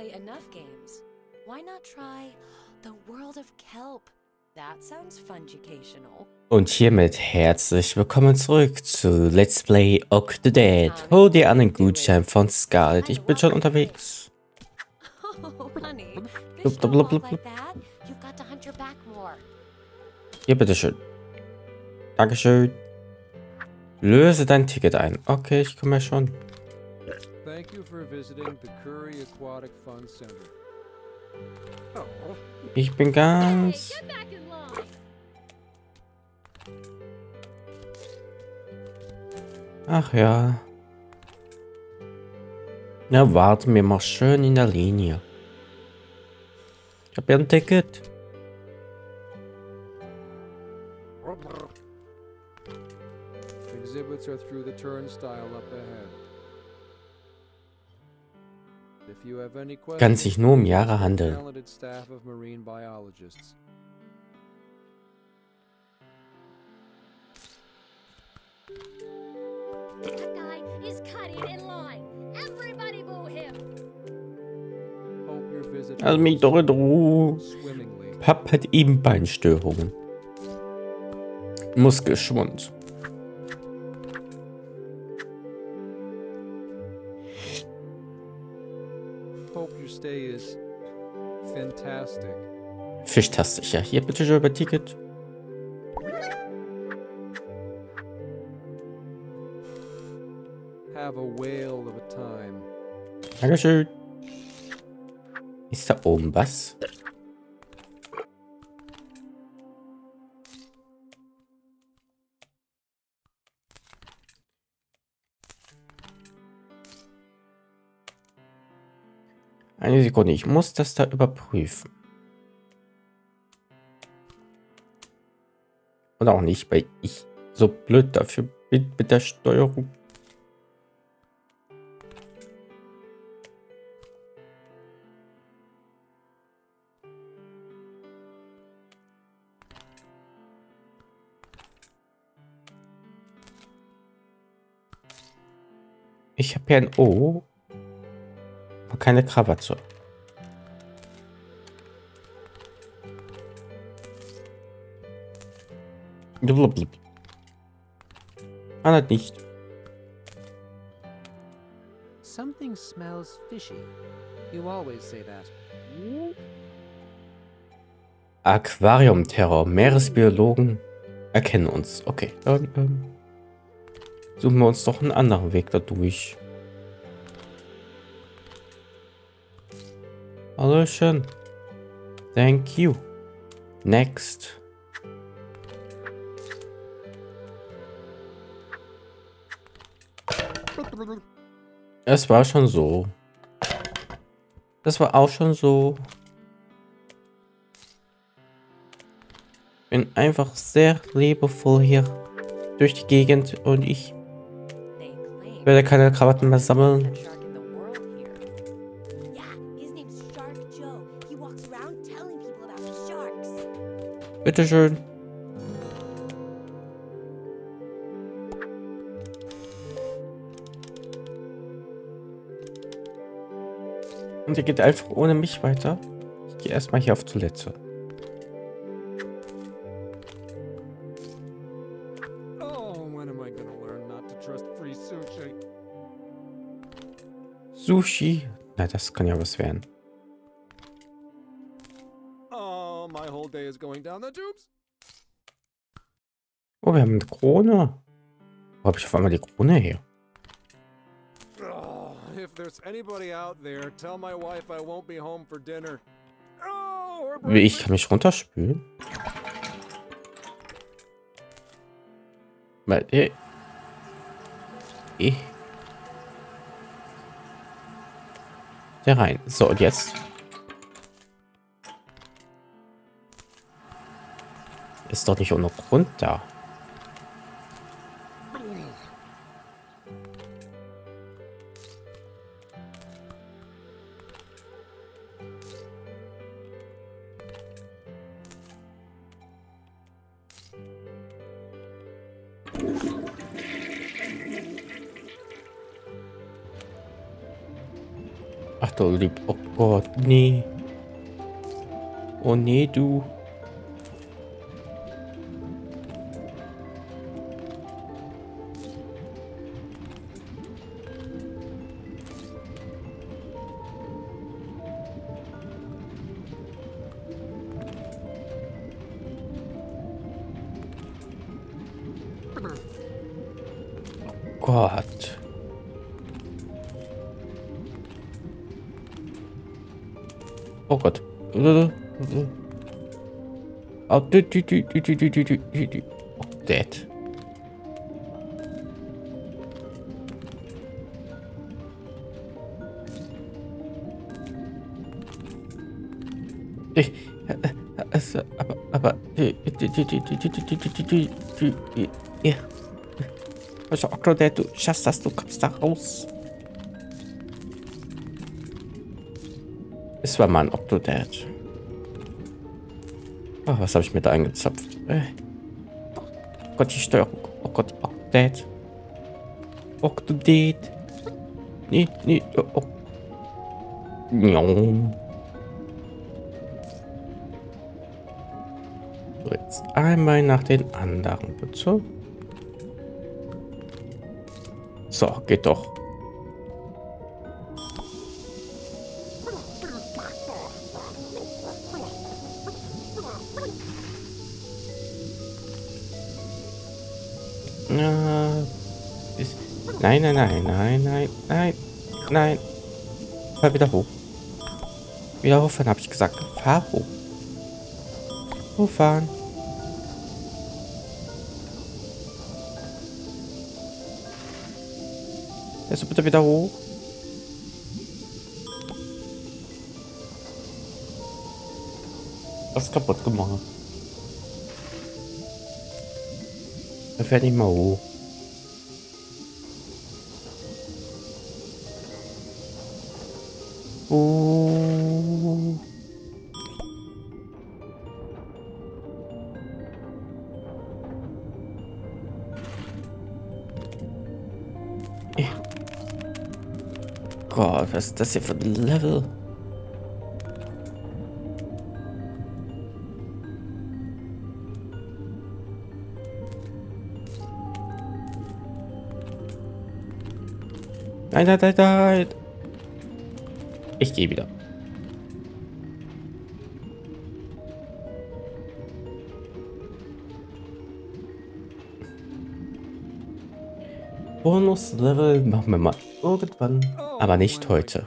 play enough games, why not try the World of Kelp? That sounds fungicational. Und hiermit herzlich willkommen zurück zu Let's Play Octodad. Hol dir einen Gutschein von Scarlett. Ich bin schon unterwegs. Hier, bitteschön. Dankeschön. Löse dein Ticket ein. Okay, ich komme ja schon. Ich bin ganz... Ach ja. Na, warten wir mal schön in der Linie. Ich habe ja ein Ticket. Exhibits are through the turnstile up ahead. If you have any questions, kann sich nur um Jahre handeln. Also mich doch in Ruhe. Papp hat eben Beinstörungen. Muskelschwund. Fischtastisch, ja. Hier bitte schon über Ticket. Dankeschön. Ist da oben was? Eine Sekunde, ich muss das da überprüfen. Und auch nicht, weil ich so blöd dafür bin mit der Steuerung. Ich habe hier ein O, aber keine Krawatte. Blub. Man hat nicht. Something smells fishy. You always say that. Aquarium-Terror. Meeresbiologen erkennen uns. Okay. Suchen wir uns doch einen anderen Weg dadurch. Hallöchen. Thank you. Next. Es war schon so. Das war auch schon so. Bin einfach sehr liebevoll hier durch die Gegend und ich werde keine Krawatten mehr sammeln. Bitteschön. Und ihr geht einfach ohne mich weiter. Ich gehe erstmal hier auf Toilette. Sushi? Na, das kann ja was werden. Oh, wir haben eine Krone. Wo habe ich auf einmal die Krone her? Wie, ich kann mich runterspülen? Weil ich da rein. So, und jetzt ist doch nicht ohne Grund da. Octolip. Oh Gott, nee. Oh nee, du. Gott. Oh Gott. Oh, dead. Aber ja. Also Octodad, du schaffst das, du kommst da raus. Es war mal ein Octodad. Oh, was habe ich mir da eingezapft? Oh Gott, die Steuerung. Oh Gott, Octodad. Octodad. Nee, nee. Oh. No. So, jetzt einmal nach den anderen, bitte. So, geht doch. Nein, nein, nein, nein, nein, nein, nein. Fahr wieder hoch. Wieder hochfahren, habe ich gesagt. Fahr hoch. Hochfahren. Also bitte wieder hoch. Das ist kaputt gemacht. Er fährt nicht mal hoch. Oh. Gott, was ist das hier für ein Level? Nein, nein, nein, nein. Ich gehe wieder. Bonus-Level machen wir mal irgendwann, aber nicht heute.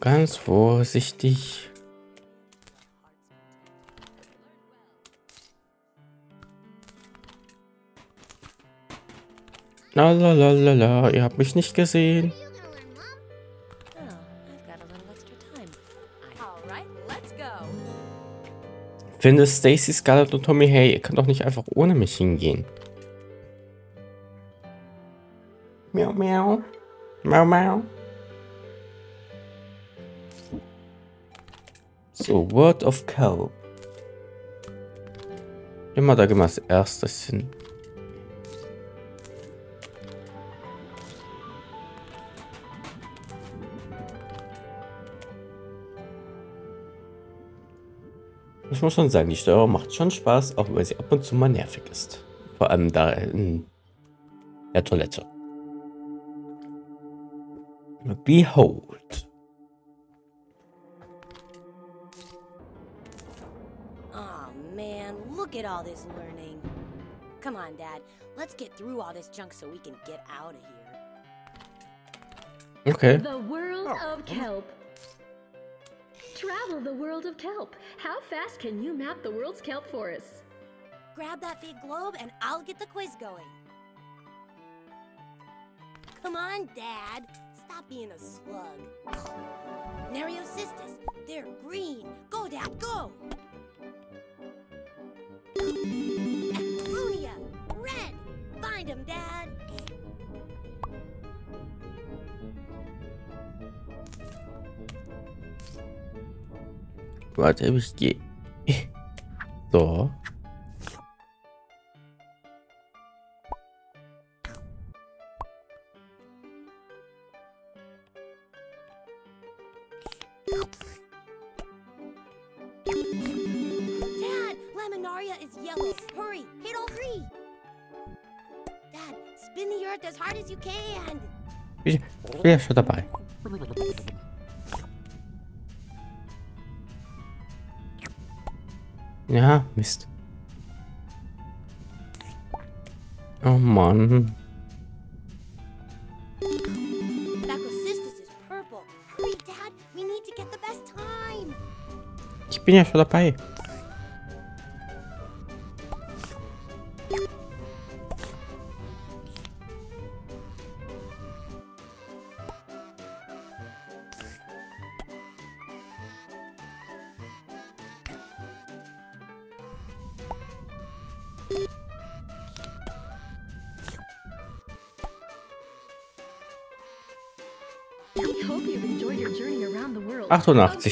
Ganz vorsichtig. La la la la la, ihr habt mich nicht gesehen. Finde Stacy, Scarlett und Tommy, hey, ihr könnt doch nicht einfach ohne mich hingehen. Miau, miau. Miau, miau. So, World of Kelp. Immer da gehen wir als erstes hin. Ich muss schon sagen, die Steuerung macht schon Spaß, auch wenn sie ab und zu mal nervig ist. Vor allem da in der Toilette. Behold. Get all this learning. Come on, Dad. Let's get through all this junk so we can get out of here. Okay. The world of kelp. Travel the world of kelp. How fast can you map the world's kelp forests? Grab that big globe and I'll get the quiz going. Come on, Dad. Stop being a slug. Nereocystis, they're green. Go, Dad, go. Explodia, red. Find him, Dad. Warte, ich gehe. So. Ich bin ja schon dabei. Ja, Mist. Oh Mann. Ich bin ja schon dabei.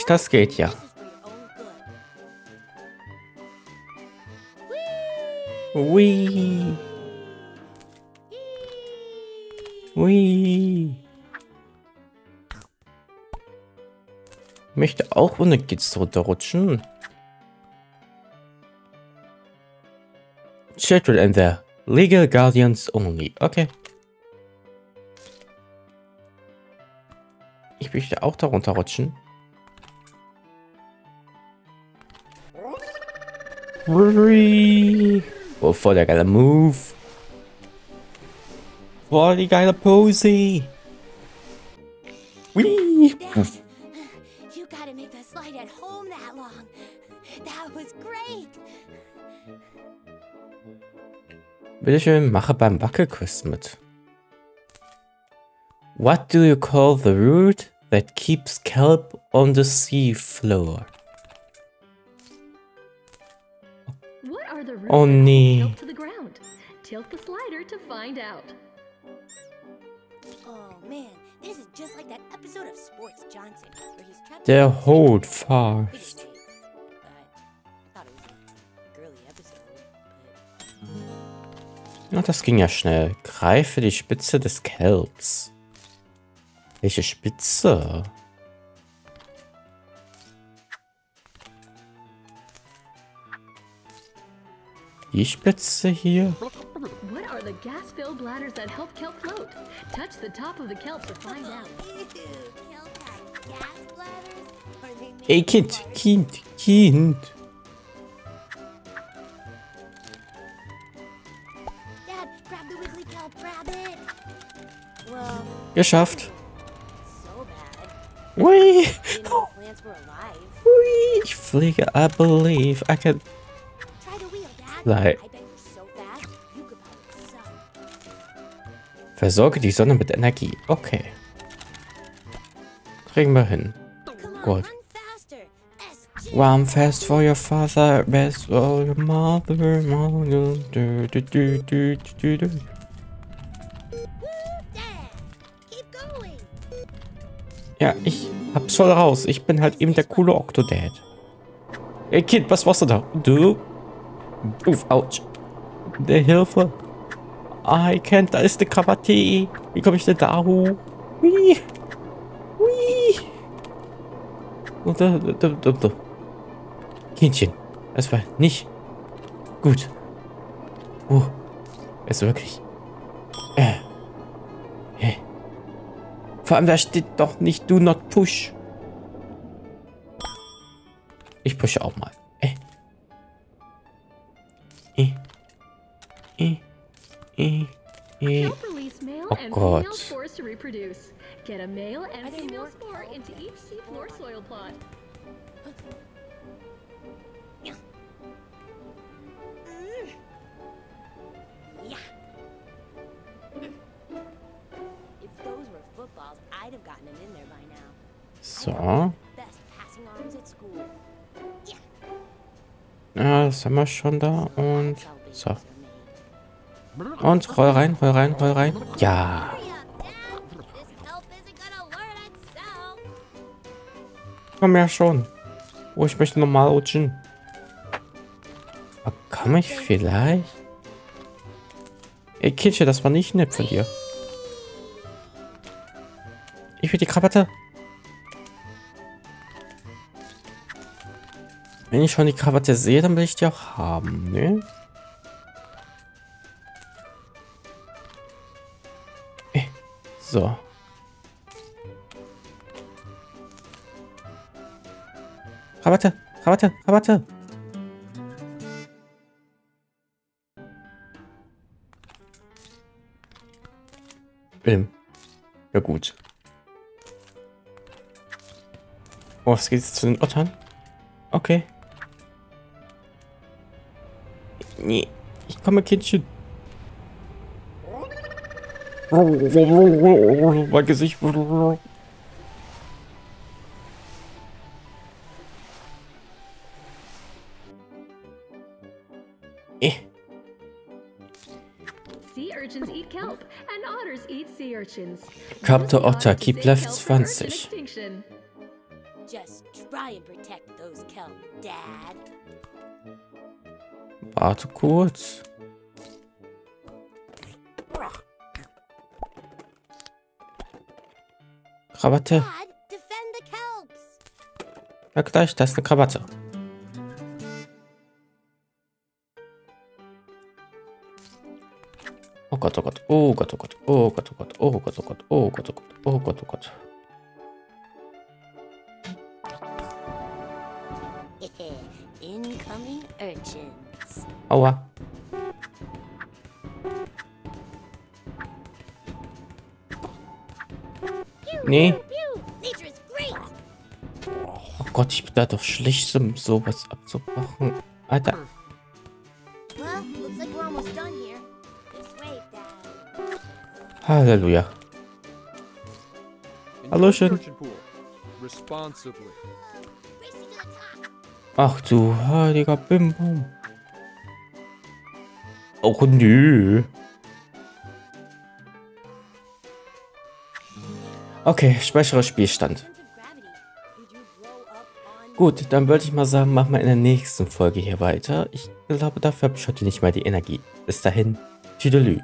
Das geht ja. Ui. Ui. Möchte auch ohne Kids runterrutschen. Children and their legal guardians only. Okay. Ich möchte auch darunter rutschen. Oh, voll der geile Move. Voll die geile Pose. Whee. You gotta make that slide at home that long. That was great. Bitte schön, mache beim Wackelquiz mit. What do you call the root that keeps kelp on the sea floor? Oh nee. Der Hold fast. Na, das ging ja schnell. Greife die Spitze des Kelps. Welche Spitze? Die Spitze hier. Ey, Kind. Geschafft. Ui. Ui, ich fliege, I believe I can. Sei. Versorge die Sonne mit Energie. Okay. Kriegen wir hin. Gut. Run fast for your father, best for your mother. Ja, ich hab's voll raus. Ich bin halt eben der coole Octodad. Ey, Kind, was warst du da? Du? Uff, ouch. Der Hilfe. I can't, da ist eine Krawatte. Wie komme ich denn da hoch? Hui. Hui. Und da. Kindchen. Das war nicht gut. Ist wirklich. Vor allem, da steht doch nicht do not push. Ich pushe auch mal. Oh Gott. So. Ja, das haben wir schon da und so. Und roll rein. Ja. Komm ja schon. Oh, ich möchte nochmal rutschen. Kann ich vielleicht? Ey, Kitsche, das war nicht nett von dir. Ich will die Krawatte. Wenn ich schon die Krawatte sehe, dann will ich die auch haben, ne? So. Krawatte, Krawatte, Krawatte. Ja gut. Oh, es geht jetzt zu den Ottern. Okay. Nee, ich komme, Kindchen. Mein Gesicht. Captain Otter, keep left 20. Warte kurz. Krawatte. Ja gleich, das ist eine Krawatte. Oh Gott, oh Gott, oh Gott, oh Gott, oh Gott, oh Gott, oh Gott, oh Gott, oh Gott, oh Gott, oh Gott, oh Gott. Incoming urchins. Aua. Nee. Oh Gott, ich bin da doch schlecht, um sowas abzumachen. Alter. Halleluja. Hallöchen. Ach du heiliger Bimbum. Oh nö. Okay, schwächerer Spielstand. Gut, dann würde ich mal sagen, machen wir in der nächsten Folge hier weiter. Ich glaube, dafür habe ich heute nicht mal die Energie. Bis dahin, tüdelü.